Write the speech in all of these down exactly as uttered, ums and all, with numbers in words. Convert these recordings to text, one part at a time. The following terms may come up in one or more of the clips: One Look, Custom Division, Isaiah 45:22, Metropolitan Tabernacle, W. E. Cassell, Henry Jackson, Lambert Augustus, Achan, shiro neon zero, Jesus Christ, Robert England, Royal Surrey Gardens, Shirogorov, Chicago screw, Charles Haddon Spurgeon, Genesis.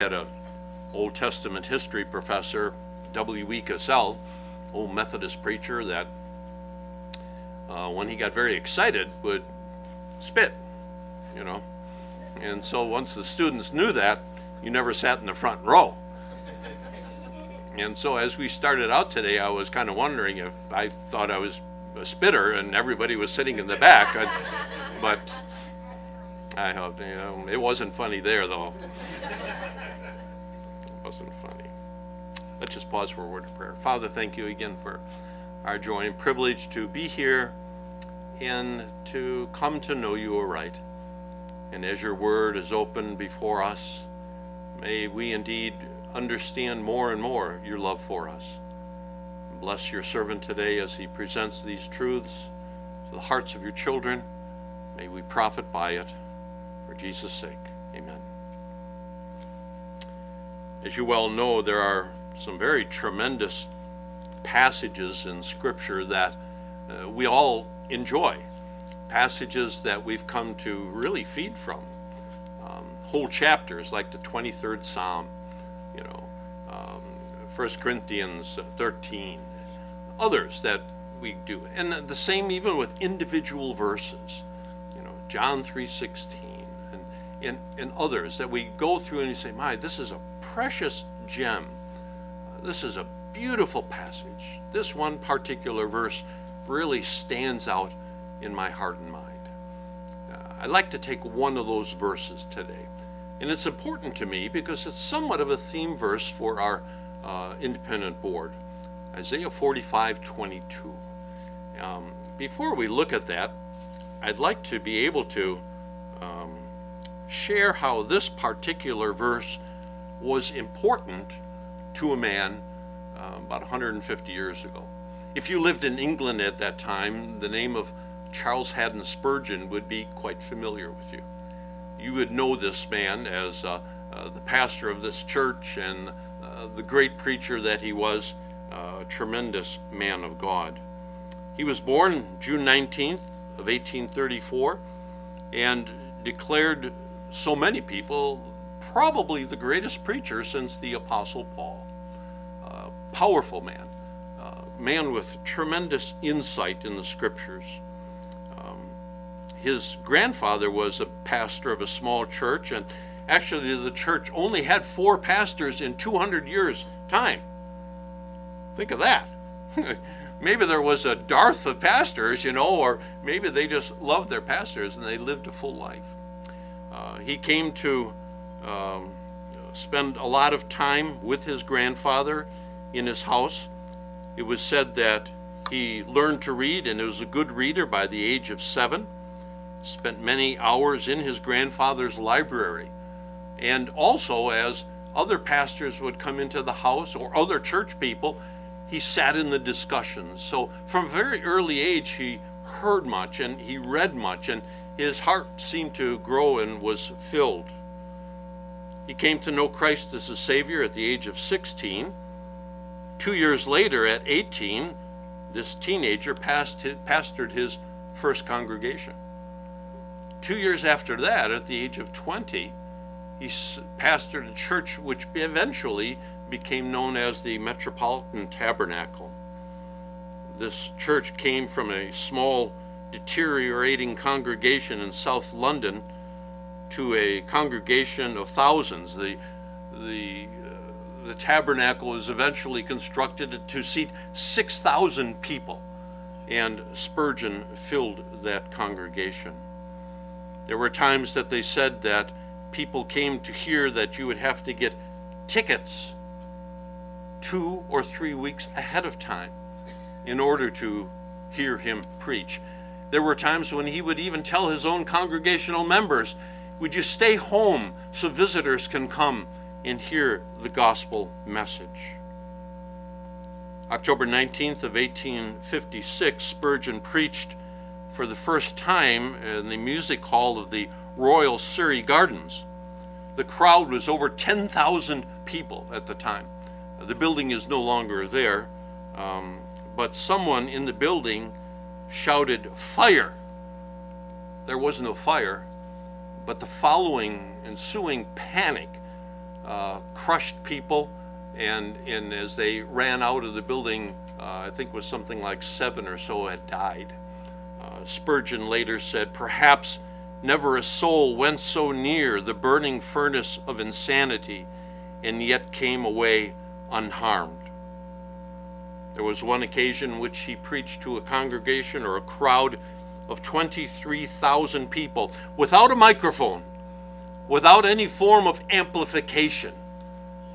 had an Old Testament history professor, W. E. Cassell, old Methodist preacher, that uh, when he got very excited would spit, you know. And so once the students knew that, you never sat in the front row. And so as we started out today, I was kind of wondering if I thought I was a spitter and everybody was sitting in the back. I, but I hope, you know, it wasn't funny there, though. It wasn't funny. Let's just pause for a word of prayer. Father, thank you again for our joy and privilege to be here and to come to know you aright. And as your word is open before us, may we indeed understand more and more your love for us. Bless your servant today as he presents these truths to the hearts of your children. May we profit by it. For Jesus' sake, amen. As you well know, there are some very tremendous passages in Scripture that uh, we all enjoy, passages that we've come to really feed from, um, whole chapters like the twenty-third Psalm, you know, um, First Corinthians thirteen, others that we do, and the same even with individual verses, you know, John three sixteen, and, and, and others that we go through and you say, my, this is a precious gem. Uh, this is a beautiful passage. This one particular verse really stands out in my heart and mind. Uh, I'd like to take one of those verses today. And it's important to me because it's somewhat of a theme verse for our uh, independent board, Isaiah forty-five twenty-two. Um, before we look at that, I'd like to be able to um, share how this particular verse was important to a man uh, about one hundred fifty years ago. If you lived in England at that time, the name of Charles Haddon Spurgeon would be quite familiar with you. You would know this man as uh, uh, the pastor of this church and uh, the great preacher that he was, uh, a tremendous man of God. He was born June nineteenth of eighteen thirty-four and declared so many people probably the greatest preacher since the Apostle Paul. Uh, powerful man, uh, man with tremendous insight in the Scriptures. His grandfather was a pastor of a small church, and actually the church only had four pastors in two hundred years' time. Think of that. Maybe there was a dearth of pastors, you know, or maybe they just loved their pastors and they lived a full life. Uh, he came to um, spend a lot of time with his grandfather in his house. It was said that he learned to read and was a good reader by the age of seven. Spent many hours in his grandfather's library. And also, as other pastors would come into the house or other church people, he sat in the discussions. So from a very early age, he heard much and he read much, and his heart seemed to grow and was filled. He came to know Christ as his Savior at the age of sixteen. Two years later, at eighteen, this teenager pastored his first congregation. Two years after that, at the age of twenty, he pastored a church which eventually became known as the Metropolitan Tabernacle. This church came from a small, deteriorating congregation in South London to a congregation of thousands. The, the, uh, the tabernacle was eventually constructed to seat six thousand people, and Spurgeon filled that congregation. There were times that they said that people came to hear that you would have to get tickets two or three weeks ahead of time in order to hear him preach. There were times when he would even tell his own congregational members, would you stay home so visitors can come and hear the gospel message? October nineteenth of eighteen fifty-six, Spurgeon preached for the first time in the music hall of the Royal Surrey Gardens. The crowd was over ten thousand people at the time. The building is no longer there, um, but someone in the building shouted, "Fire!" There was no fire, but the following ensuing panic uh, crushed people, and, and as they ran out of the building, uh, I think it was something like seven or so had died. Uh, Spurgeon later said, "Perhaps never a soul went so near the burning furnace of insanity and yet came away unharmed." There was one occasion which he preached to a congregation or a crowd of twenty-three thousand people without a microphone, without any form of amplification.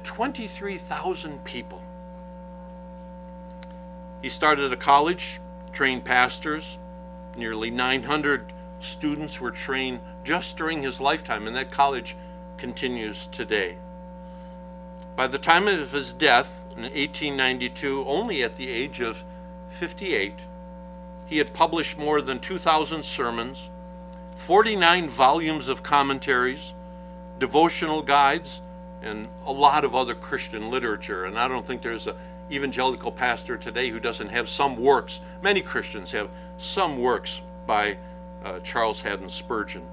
twenty-three thousand people. He started a college, trained pastors. Nearly nine hundred students were trained just during his lifetime, and that college continues today. By the time of his death in eighteen ninety-two, only at the age of fifty-eight, he had published more than two thousand sermons, forty-nine volumes of commentaries, devotional guides, and a lot of other Christian literature. And I don't think there's an evangelical pastor today who doesn't have some works. Many Christians have some works by uh, Charles Haddon Spurgeon.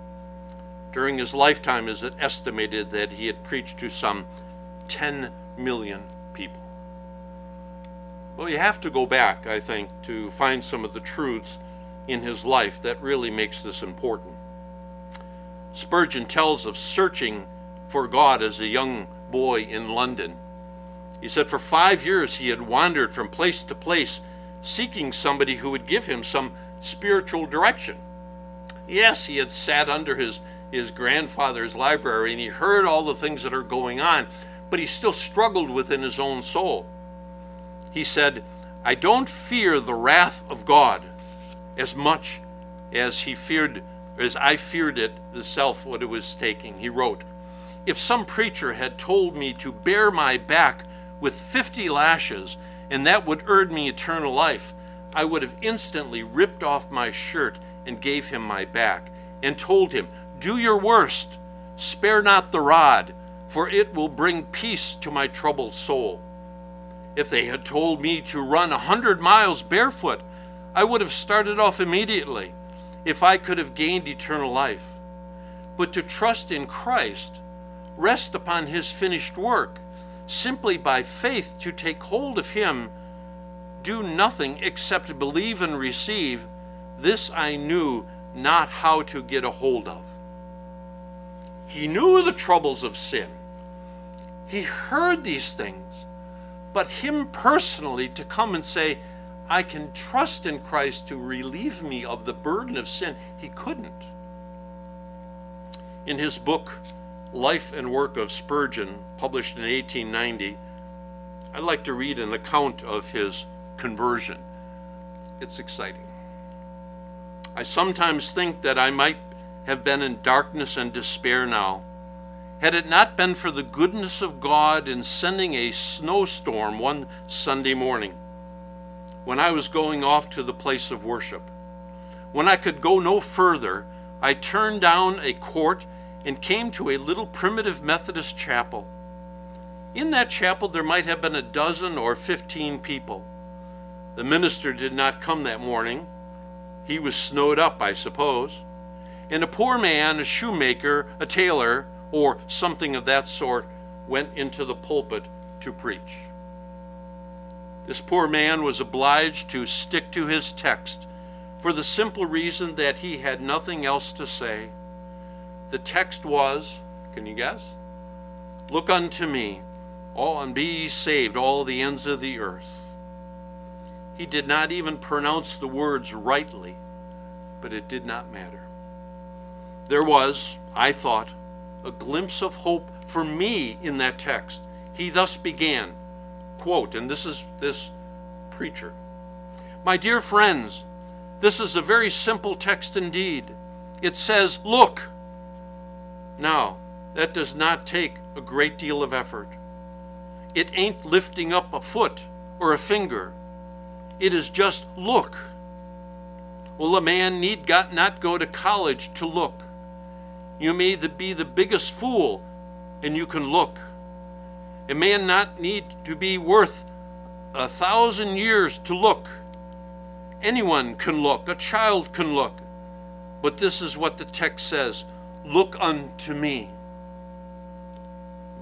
During his lifetime, it is estimated that he had preached to some ten million people. Well, you have to go back, I think, to find some of the truths in his life that really makes this important. Spurgeon tells of searching for God as a young boy in London. He said for five years he had wandered from place to place seeking somebody who would give him some spiritual direction. Yes, he had sat under his, his grandfather's library and he heard all the things that are going on, but he still struggled within his own soul. He said, "I don't fear the wrath of God as much as he feared, as I feared it, the self what it was taking." He wrote, "If some preacher had told me to bare my back with fifty lashes and that would earn me eternal life, I would have instantly ripped off my shirt and gave him my back and told him, 'Do your worst, spare not the rod, for it will bring peace to my troubled soul.' If they had told me to run a hundred miles barefoot, I would have started off immediately, if I could have gained eternal life. But to trust in Christ, rest upon his finished work, simply by faith to take hold of him, do nothing except believe and receive, this I knew not how to get a hold of." He knew the troubles of sin. He heard these things, but him personally to come and say, "I can trust in Christ to relieve me of the burden of sin," he couldn't. In his book, Life and Work of Spurgeon, published in eighteen ninety, I'd like to read an account of his conversion. It's exciting. "I sometimes think that I might have been in darkness and despair now, had it not been for the goodness of God in sending a snowstorm one Sunday morning, when I was going off to the place of worship. When I could go no further, I turned down a court and came to a little primitive Methodist chapel. In that chapel there might have been a dozen or fifteen people. The minister did not come that morning. He was snowed up, I suppose. And a poor man, a shoemaker, a tailor, or something of that sort, went into the pulpit to preach. This poor man was obliged to stick to his text for the simple reason that he had nothing else to say. The text was, can you guess? 'Look unto me, all, and be ye saved, all the ends of the earth.' He did not even pronounce the words rightly, but it did not matter. There was, I thought, a glimpse of hope for me in that text. He thus began, quote," and this is this preacher, "My dear friends, this is a very simple text indeed. It says, 'Look.' Now, that does not take a great deal of effort. It ain't lifting up a foot or a finger. It is just look. Well, a man need got not go to college to look. You may be the biggest fool, and you can look. A man not need to be worth a thousand years to look. Anyone can look. A child can look. But this is what the text says. Look unto me.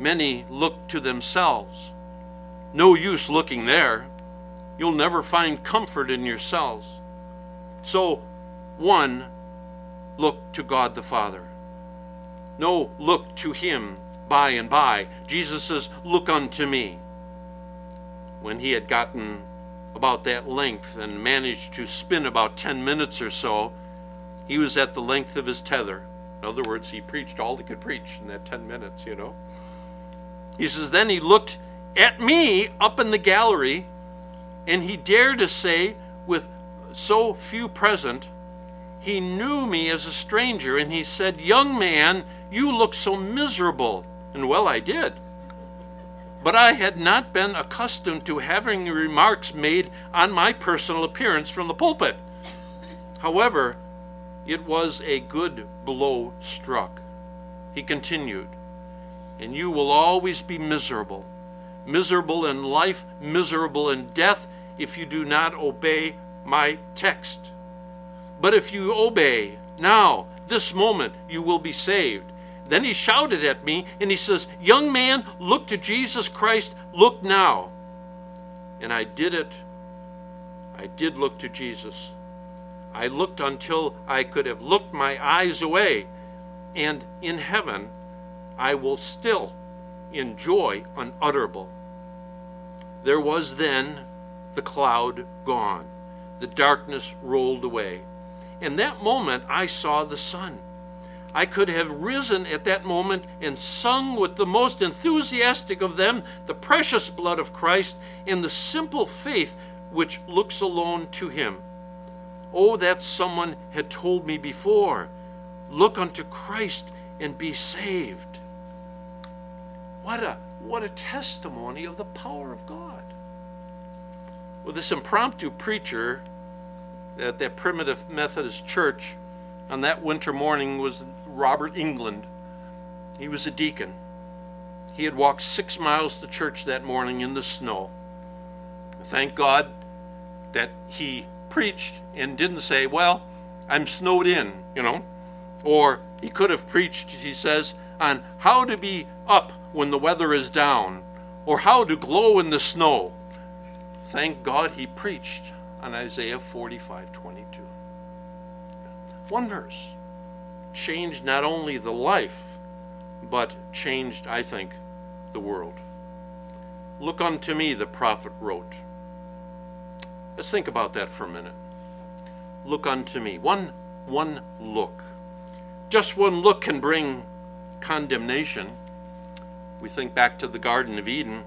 Many look to themselves. No use looking there. You'll never find comfort in yourselves. So one, look to God the Father. No, look to him by and by. Jesus says, look unto me. When he had gotten about that length and managed to spin about ten minutes or so, he was at the length of his tether. In other words, he preached all he could preach in that ten minutes, you know. He says, then he looked at me up in the gallery, and he dared to say, with so few present, he knew me as a stranger, and he said, young man, you look so miserable. And well, I did. But I had not been accustomed to having remarks made on my personal appearance from the pulpit. However, it was a good blow struck. He continued, and you will always be miserable, miserable in life, miserable in death, if you do not obey my text. But if you obey now, this moment, you will be saved. Then he shouted at me, and he says, young man, look to Jesus Christ, look now. And I did it. I did look to Jesus. I looked until I could have looked my eyes away, and in heaven I will still enjoy unutterable. There was then the cloud gone, the darkness rolled away. In that moment I saw the sun. I could have risen at that moment and sung with the most enthusiastic of them the precious blood of Christ and the simple faith which looks alone to him. Oh, that someone had told me before, look unto Christ and be saved. What a, what a testimony of the power of God. Well, this impromptu preacher at that primitive Methodist church on that winter morning was Robert England. He was a deacon. He had walked six miles to church that morning in the snow. Thank God that he preached and didn't say, well, I'm snowed in, you know. Or he could have preached, he says, on how to be up when the weather is down, or how to glow in the snow. Thank God he preached on Isaiah forty-five twenty-two. One verse changed not only the life, but changed, I think, the world. Look unto me, the prophet wrote. Let's think about that for a minute. Look unto me. One, one look. Just one look can bring condemnation. We think back to the Garden of Eden,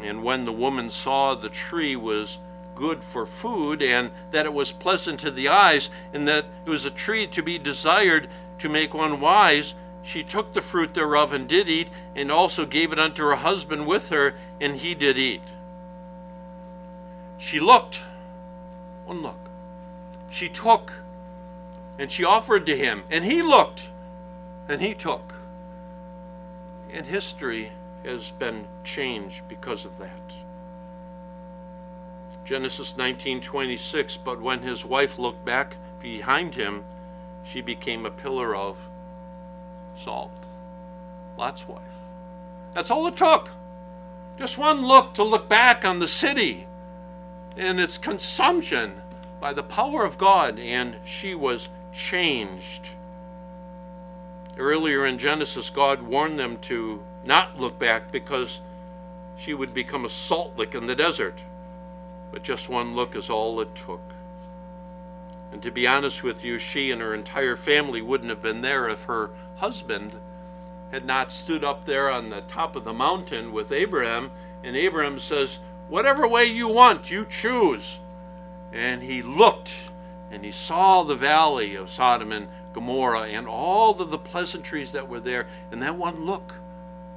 and when the woman saw the tree was good for food, and that it was pleasant to the eyes, and that it was a tree to be desired to make one wise, she took the fruit thereof and did eat, and also gave it unto her husband with her, and he did eat. She looked, one look. She took, and she offered to him, and he looked, and he took. And history has been changed because of that. Genesis nineteen twenty-six, but when his wife looked back behind him, she became a pillar of salt. Lot's wife. That's all it took. Just one look to look back on the city and its consumption by the power of God, and she was changed. Earlier in Genesis, God warned them to not look back because she would become a salt lick in the desert. But just one look is all it took. And to be honest with you, she and her entire family wouldn't have been there if her husband had not stood up there on the top of the mountain with Abraham. And Abraham says, whatever way you want, you choose. And he looked, and he saw the valley of Sodom and Gomorrah and all of the pleasantries that were there, and that one look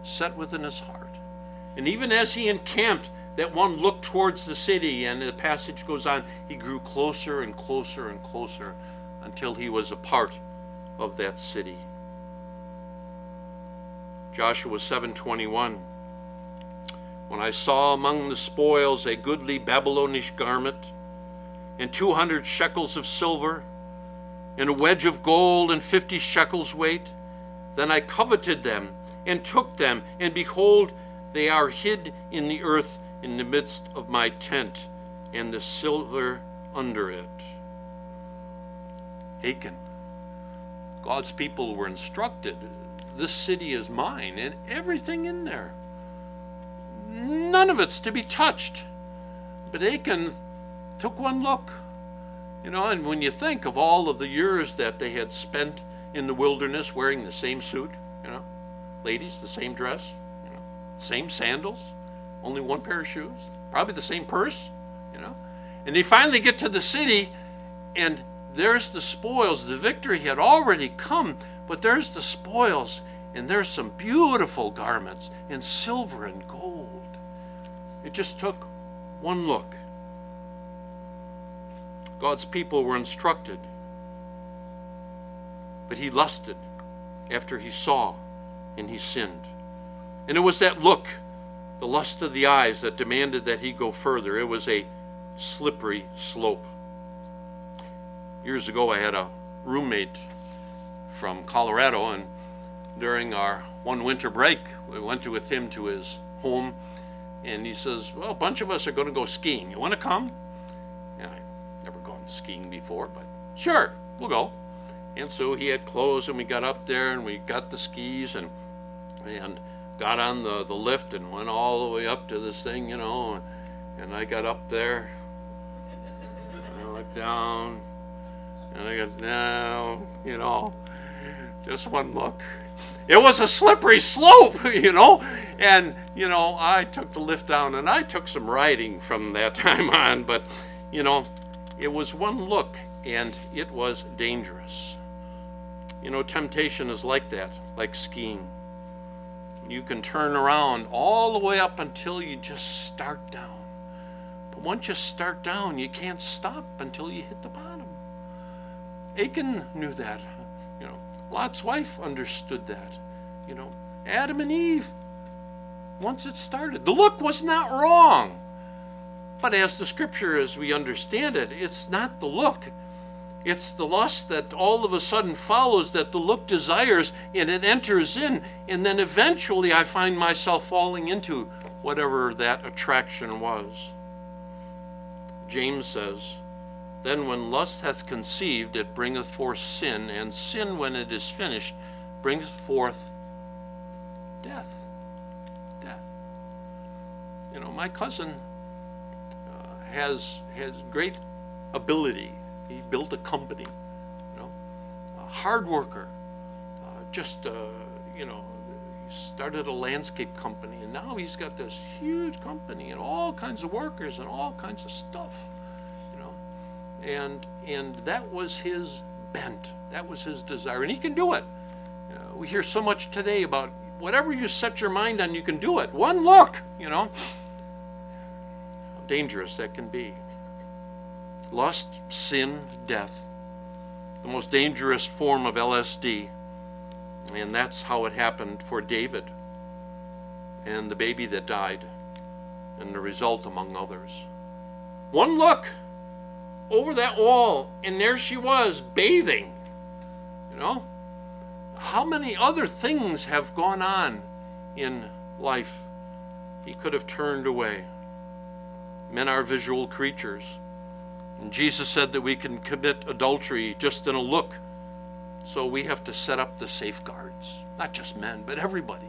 set within his heart. And even as he encamped, that one look towards the city, and the passage goes on, he grew closer and closer and closer until he was a part of that city. Joshua seven twenty-one, when I saw among the spoils a goodly Babylonish garment, and two hundred shekels of silver, and a wedge of gold and fifty shekels weight, then I coveted them, and took them, and behold, they are hid in the earth in the midst of my tent, and the silver under it. Achan. God's people were instructed, this city is mine, and everything in there. None of it's to be touched. But Achan took one look. You know, and when you think of all of the years that they had spent in the wilderness wearing the same suit, you know, ladies, the same dress, you know, same sandals, only one pair of shoes, probably the same purse, you know. And they finally get to the city, and there's the spoils. The victory had already come, but there's the spoils, and there's some beautiful garments in silver and gold. It just took one look. God's people were instructed, but he lusted after he saw, and he sinned. And it was that look, the lust of the eyes, that demanded that he go further. It was a slippery slope. Years ago, I had a roommate from Colorado, and during our one winter break, we went to with him to his home, and he says, well, a bunch of us are going to go skiing. You want to come? And I've never gone skiing before, but sure, we'll go. And so he had clothes, and we got up there, and we got the skis, and and got on the, the lift and went all the way up to this thing, you know, and, and I got up there, and I looked down, and I got down, you know, just one look. It was a slippery slope, you know, and, you know, I took the lift down, and I took some riding from that time on, but, you know, it was one look, and it was dangerous. You know, temptation is like that, like skiing. You can turn around all the way up until you just start down. But once you start down, you can't stop until you hit the bottom. Achan knew that. You know, Lot's wife understood that. You know, Adam and Eve, once it started, the look was not wrong. But as the scripture, as we understand it, it's not the look. It's the lust that all of a sudden follows, that the look desires, and it enters in, and then eventually I find myself falling into whatever that attraction was. James says, then when lust hath conceived, it bringeth forth sin, and sin, when it is finished, brings forth death. Death. You know, my cousin uh, has, has great ability. He built a company, you know, a hard worker, uh, just, uh, you know, he started a landscape company, and now he's got this huge company and all kinds of workers and all kinds of stuff, you know, and, and that was his bent, that was his desire, and he can do it. You know, we hear so much today about whatever you set your mind on, you can do it. One look, you know, how dangerous that can be. Lust, sin, death. The most dangerous form of L S D. And that's how it happened for David and the baby that died and the result among others. One look over that wall, and there she was bathing. You know? How many other things have gone on in life? He could have turned away. Men are visual creatures. And Jesus said that we can commit adultery just in a look. So we have to set up the safeguards. Not just men, but everybody.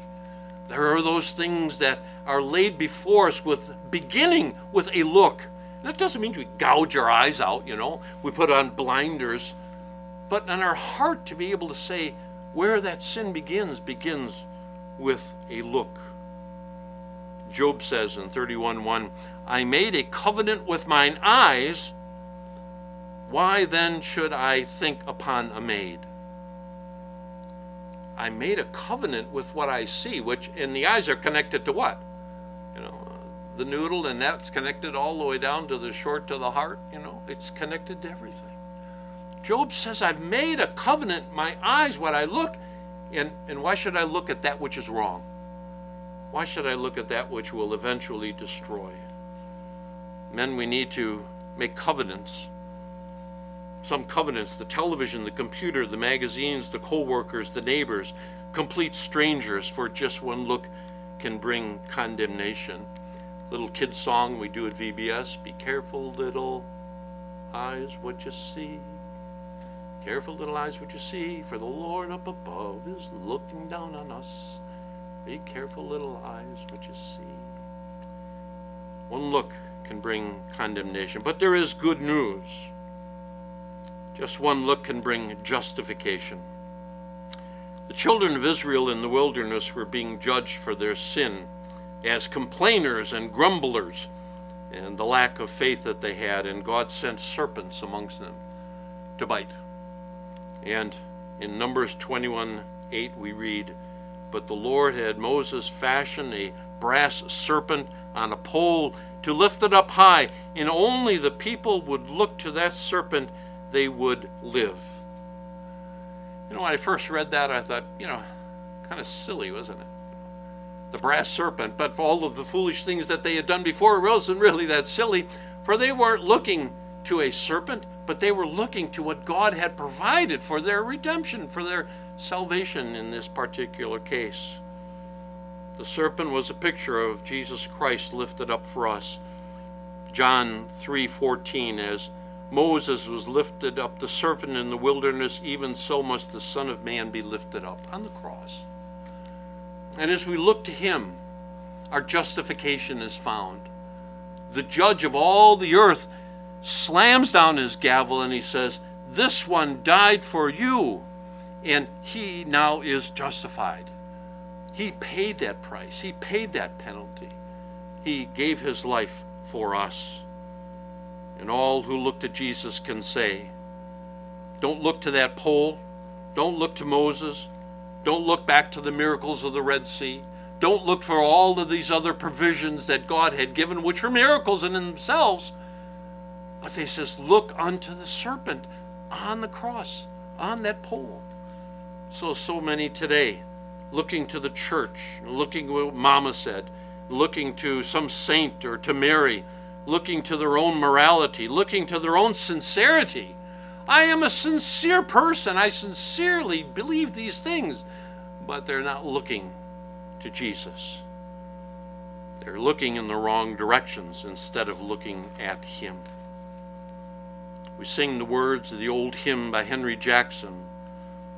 There are those things that are laid before us, with beginning with a look. And that doesn't mean we gouge our eyes out, you know. We put on blinders. But in our heart, to be able to say where that sin begins, begins with a look. Job says in thirty-one one, I made a covenant with mine eyes. Why then should I think upon a maid? I made a covenant with what I see, which in the eyes are connected to what? You know, the noodle, and that's connected all the way down to the short, to the heart. You know, it's connected to everything. Job says, I've made a covenant, my eyes, what I look, and, and why should I look at that which is wrong? Why should I look at that which will eventually destroy? Men, we need to make covenants Some covenants, the television, the computer, the magazines, the co-workers, the neighbors, complete strangers, for just one look can bring condemnation. Little kid song we do at V B S, be careful little eyes what you see. Careful little eyes what you see, for the Lord up above is looking down on us. Be careful little eyes what you see. One look can bring condemnation, but there is good news. Just one look can bring justification. The children of Israel in the wilderness were being judged for their sin as complainers and grumblers and the lack of faith that they had, and God sent serpents amongst them to bite. And in Numbers twenty-one eight we read, but the Lord had Moses fashion a brass serpent on a pole to lift it up high, and only the people would look to that serpent, they would live. You know, when I first read that, I thought, you know, kind of silly, wasn't it? The brass serpent, but for all of the foolish things that they had done before, it wasn't really that silly, for they weren't looking to a serpent, but they were looking to what God had provided for their redemption, for their salvation in this particular case. The serpent was a picture of Jesus Christ lifted up for us. John three fourteen, as Moses was lifted up, the serpent in the wilderness, even so must the Son of Man be lifted up on the cross. And as we look to him, our justification is found. The judge of all the earth slams down his gavel and he says, this one died for you, and he now is justified. He paid that price. He paid that penalty. He gave his life for us. And all who look to Jesus can say, don't look to that pole. Don't look to Moses. Don't look back to the miracles of the Red Sea. Don't look for all of these other provisions that God had given, which were miracles in themselves. But they says, look unto the serpent on the cross, on that pole. So, so many today, looking to the church, looking what Mama said, looking to some saint or to Mary, looking to their own morality, looking to their own sincerity. I am a sincere person. I sincerely believe these things, but they're not looking to Jesus. They're looking in the wrong directions instead of looking at him. We sing the words of the old hymn by Henry Jackson.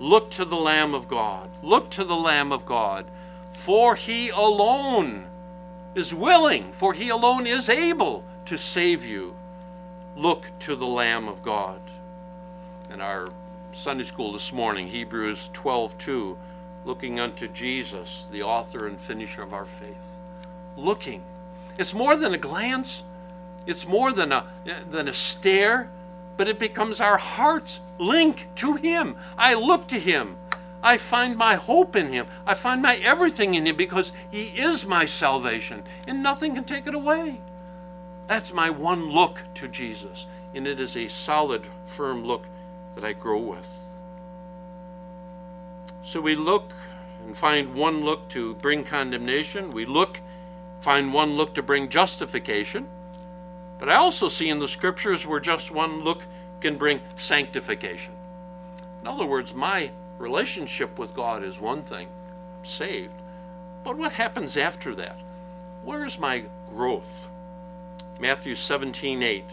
Look to the Lamb of God. Look to the Lamb of God, for he alone is willing, for he alone is able to save you. Look to the Lamb of God. In our Sunday school this morning, Hebrews twelve two, looking unto Jesus, the author and finisher of our faith. Looking. It's more than a glance. It's more than a, than a stare, but it becomes our heart's link to him. I look to him. I find my hope in him. I find my everything in him, because he is my salvation, and nothing can take it away. That's my one look to Jesus, and it is a solid, firm look that I grow with. So we look and find one look to bring condemnation. We look, find one look to bring justification. But I also see in the scriptures where just one look can bring sanctification. In other words, my relationship with God is one thing, I'm saved. But what happens after that? Where is my growth? Matthew seventeen eight,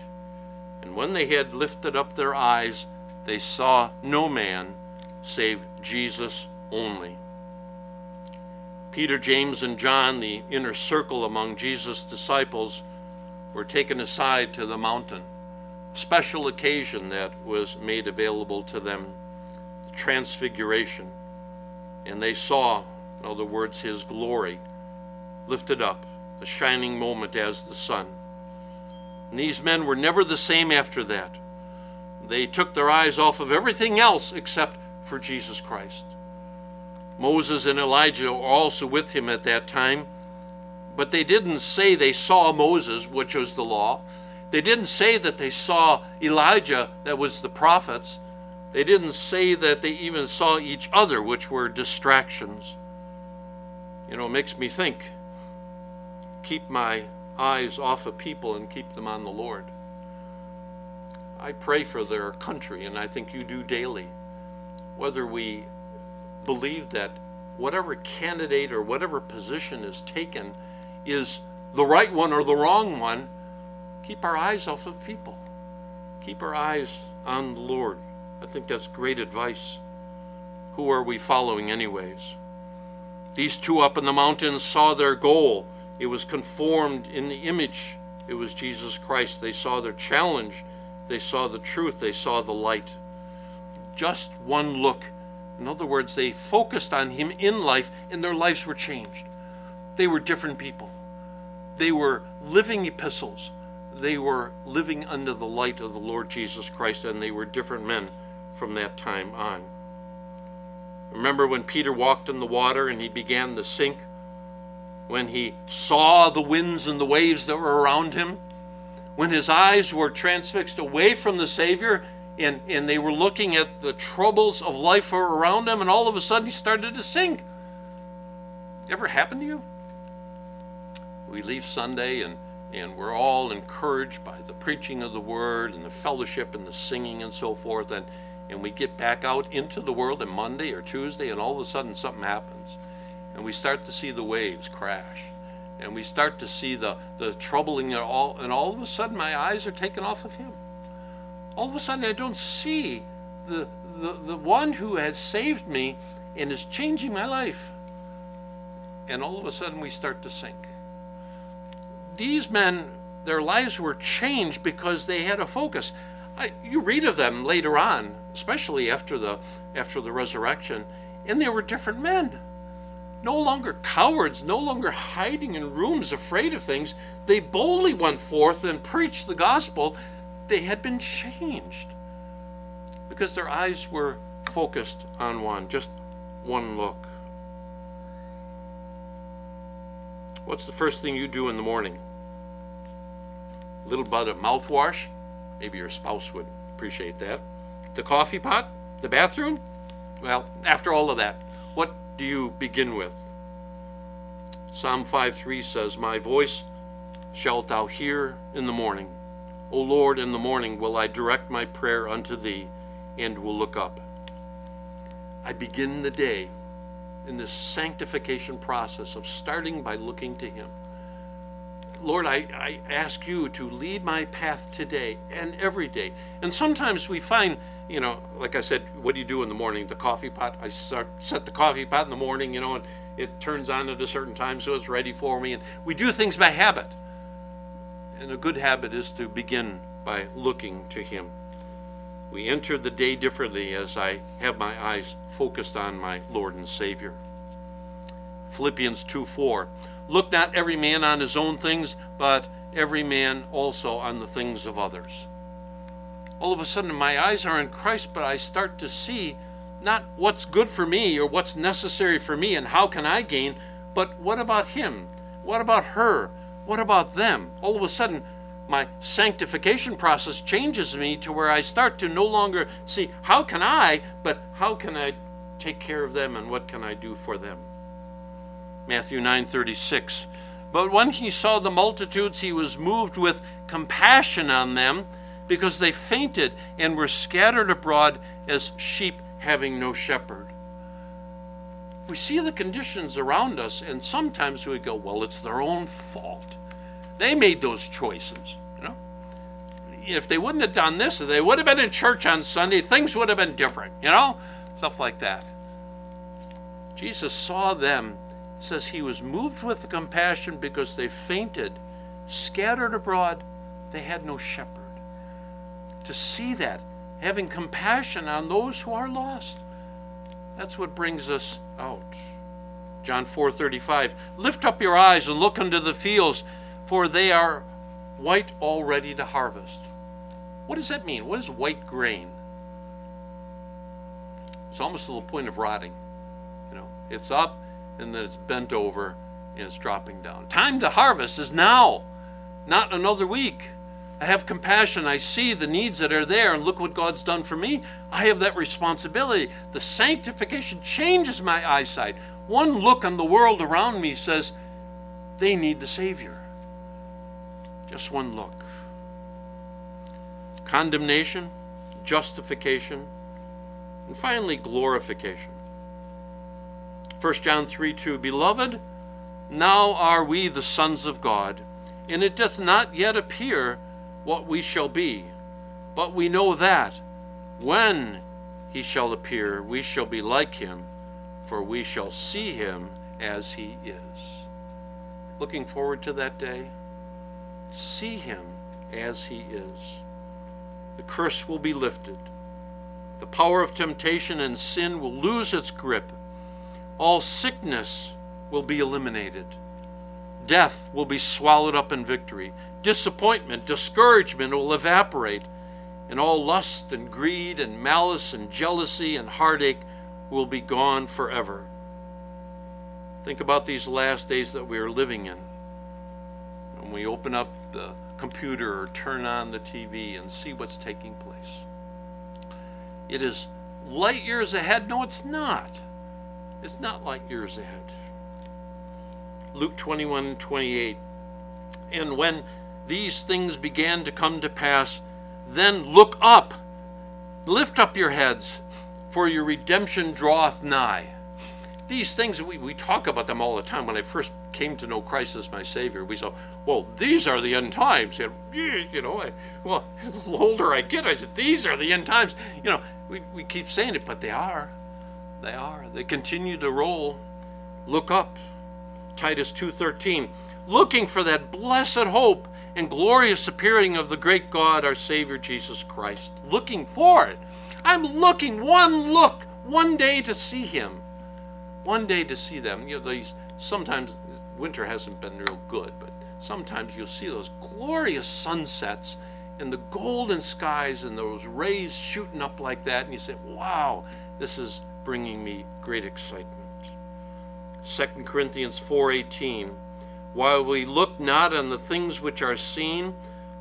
and when they had lifted up their eyes, they saw no man save Jesus only. Peter, James, and John, the inner circle among Jesus' disciples, were taken aside to the mountain, a special occasion that was made available to them, the transfiguration, and they saw, in other words, his glory lifted up, the shining moment as the sun. And these men were never the same after that. They took their eyes off of everything else except for Jesus Christ. Moses and Elijah were also with him at that time, but they didn't say they saw Moses, which was the law. They didn't say that they saw Elijah, that was the prophets. They didn't say that they even saw each other, which were distractions. You know, it makes me think, keep my eyes off of people and keep them on the Lord. I pray for their country, and I think you do daily. Whether we believe that whatever candidate or whatever position is taken is the right one or the wrong one, keep our eyes off of people. Keep our eyes on the Lord. I think that's great advice. Who are we following anyways? These two up in the mountains saw their goal. It was conformed in the image. It was Jesus Christ. They saw their challenge. They saw the truth. They saw the light. Just one look. In other words, they focused on him in life, and their lives were changed. They were different people. They were living epistles. They were living under the light of the Lord Jesus Christ, and they were different men from that time on. Remember when Peter walked in the water and he began to sink? When he saw the winds and the waves that were around him? When his eyes were transfixed away from the Savior, and, and they were looking at the troubles of life around him, and all of a sudden he started to sink. Ever happened to you? We leave Sunday and, and we're all encouraged by the preaching of the word and the fellowship and the singing and so forth, and, and we get back out into the world on Monday or Tuesday, and all of a sudden something happens. And we start to see the waves crash. And we start to see the, the troubling and all, and all of a sudden my eyes are taken off of him. All of a sudden I don't see the, the, the one who has saved me and is changing my life. And all of a sudden we start to sink. These men, their lives were changed because they had a focus. I, you read of them later on, especially after the, after the resurrection, and they were different men. No longer cowards, no longer hiding in rooms afraid of things. They boldly went forth and preached the gospel. They had been changed because their eyes were focused on one, just one look. What's the first thing you do in the morning? A little bit of mouthwash. Maybe your spouse would appreciate that. The coffee pot? The bathroom? Well, after all of that, what do you begin with? Psalm five three says, "My voice shalt thou hear in the morning. O Lord, in the morning will I direct my prayer unto thee, and will look up." I begin the day in this sanctification process of starting by looking to him. Lord, I, I ask you to lead my path today and every day. And sometimes we find, you know, like I said, what do you do in the morning? The coffee pot. I start, set the coffee pot in the morning, you know, and it turns on at a certain time so it's ready for me. And we do things by habit. And a good habit is to begin by looking to him. We enter the day differently as I have my eyes focused on my Lord and Savior. Philippians two four. "Look not every man on his own things, but every man also on the things of others." All of a sudden, my eyes are in Christ, but I start to see not what's good for me or what's necessary for me and how can I gain, but what about him? What about her? What about them? All of a sudden, my sanctification process changes me to where I start to no longer see how can I, but how can I take care of them and what can I do for them? Matthew nine thirty-six, "But when he saw the multitudes, he was moved with compassion on them, because they fainted and were scattered abroad as sheep having no shepherd." We see the conditions around us, and sometimes we go, well, it's their own fault. They made those choices. You know, if they wouldn't have done this, if they would have been in church on Sunday, things would have been different, you know, stuff like that. Jesus saw them. It says he was moved with compassion because they fainted, scattered abroad, they had no shepherd. To see that, having compassion on those who are lost, that's what brings us out. John four thirty-five, "Lift up your eyes and look unto the fields, for they are white already to harvest." What does that mean? What is white grain? It's almost to the point of rotting. You know, it's up, and then it's bent over and it's dropping down. Time to harvest is now, not another week. I have compassion. I see the needs that are there, and look what God's done for me. I have that responsibility. The sanctification changes my eyesight. One look on the world around me says they need the Savior. Just one look. condemnation, justification, and finally glorification. First John three two, Beloved, now are we the sons of God, and it doth not yet appear what we shall be, but we know that when he shall appear, we shall be like him, for we shall see him as he is. Looking forward to that day. See him as he is. The curse will be lifted. The power of temptation and sin will lose its grip. All sickness will be eliminated. Death will be swallowed up in victory. Disappointment, discouragement will evaporate, and all lust and greed and malice and jealousy and heartache will be gone forever. Think about these last days that we are living in. When we open up the computer or turn on the T V and see what's taking place, it is light years ahead. No, it's not. It's not light years ahead. Luke twenty-one twenty-eight, and when these things began to come to pass, then look up, lift up your heads, for your redemption draweth nigh. These things, we, we talk about them all the time. When I first came to know Christ as my Savior, we said, well, these are the end times. And, you know, I, well, the older I get, I said, these are the end times. You know, we, we keep saying it, but they are. They are. They continue to roll. Look up. Titus two thirteen, looking for that blessed hope and glorious appearing of the great God, our Savior, Jesus Christ. Looking for it. I'm looking one look, one day to see him. One day to see them. You know, these, sometimes winter hasn't been real good, but sometimes you'll see those glorious sunsets and the golden skies and those rays shooting up like that, and you say, wow, this is bringing me great excitement. Second Corinthians four eighteen, while we look not on the things which are seen,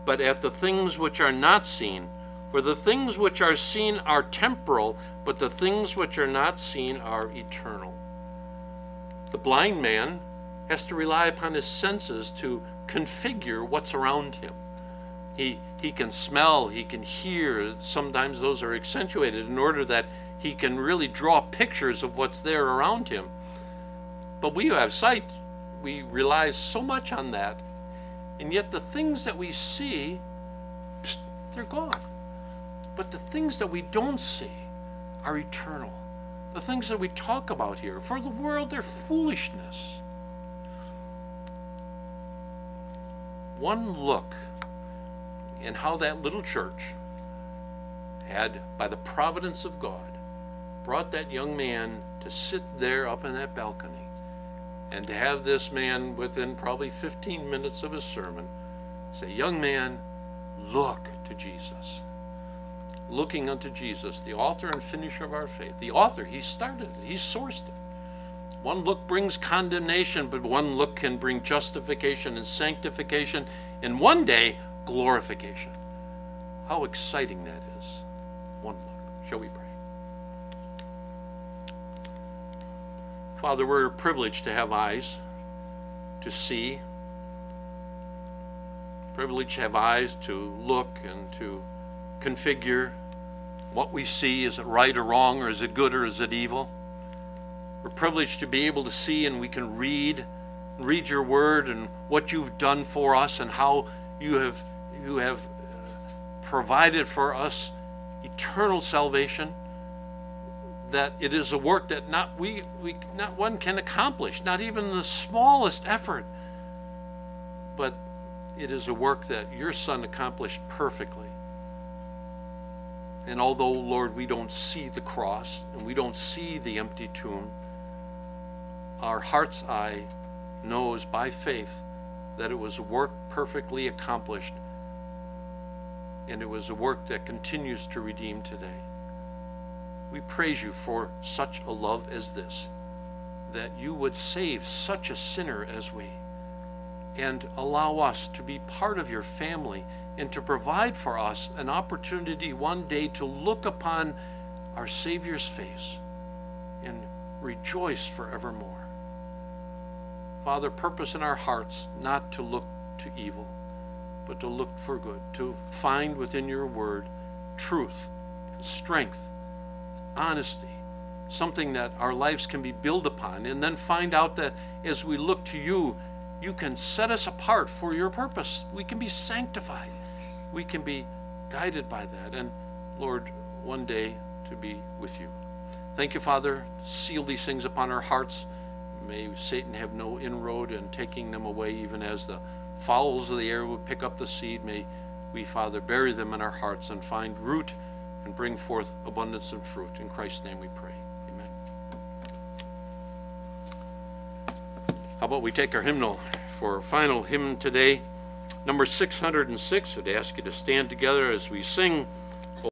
but at the things which are not seen. For the things which are seen are temporal, but the things which are not seen are eternal. The blind man has to rely upon his senses to configure what's around him. He, he can smell, he can hear. Sometimes those are accentuated in order that he can really draw pictures of what's there around him. But we have sight. We rely so much on that. And yet the things that we see, they're gone. But the things that we don't see are eternal. The things that we talk about here, for the world, they're foolishness. One look and how that little church had, by the providence of God, brought that young man to sit there up in that balcony and to have this man within probably fifteen minutes of his sermon say, young man, look to Jesus. Looking unto Jesus, the author and finisher of our faith. The author, he started it, he sourced it. One look brings condemnation, but one look can bring justification and sanctification, and one day, glorification. How exciting that is. One look. Shall we pray? Father, we're privileged to have eyes to see, privileged to have eyes to look and to configure what we see. Is it right or wrong, or is it good or is it evil? We're privileged to be able to see, and we can read read your word and what you've done for us and how you have you have provided for us eternal salvation, that it is a work that not we we not one can accomplish, not even the smallest effort, but it is a work that your Son accomplished perfectly. And although, Lord, we don't see the cross and we don't see the empty tomb, our heart's eye knows by faith that it was a work perfectly accomplished, and it was a work that continues to redeem today. We praise you for such a love as this, that you would save such a sinner as we and allow us to be part of your family, and to provide for us an opportunity one day to look upon our Savior's face and rejoice forevermore. Father, purpose in our hearts not to look to evil, but to look for good, to find within your word truth and strength, honesty, something that our lives can be built upon, and then find out that as we look to you, you can set us apart for your purpose. We can be sanctified. We can be guided by that. And Lord, one day to be with you. Thank you, Father. Seal these things upon our hearts. May Satan have no inroad in taking them away, even as the fowls of the air would pick up the seed. May we, Father, bury them in our hearts and find root and bring forth abundance and fruit. In Christ's name we pray. Amen. How about we take our hymnal for our final hymn today? Number six hundred six. I'd ask you to stand together as we sing